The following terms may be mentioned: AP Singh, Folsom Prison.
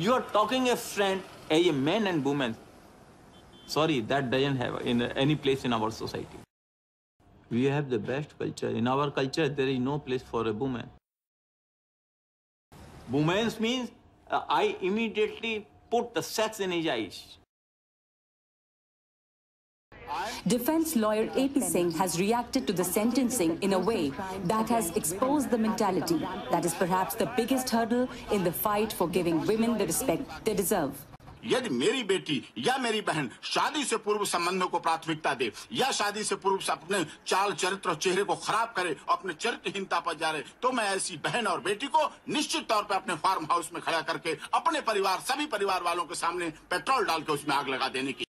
You are talking a friend, a men and women. Sorry, that doesn't have in any place in our society. We have the best culture. In our culture, there is no place for a woman. Women's means I immediately put the sex in his eyes. Defense lawyer AP Singh has reacted to the sentencing in a way that has exposed the mentality that is perhaps the biggest hurdle in the fight for giving women the respect they deserve. यदि मेरी बेटी या मेरी बहन शादी से पूर्व संबंधों को प्राथमिकता दे या शादी से पूर्व अपने चाल चरित्र और चेहरे को खराब करे और अपने चरित्रहीनता पर जा रहे, तो मैं ऐसी बहन और बेटी को निश्चित तौर पर अपने फार्म हाउस में खड़ा करके अपने परिवार सभी परिवार वालों के सामने पेट्रोल डाल के उसमें आग लगा देने की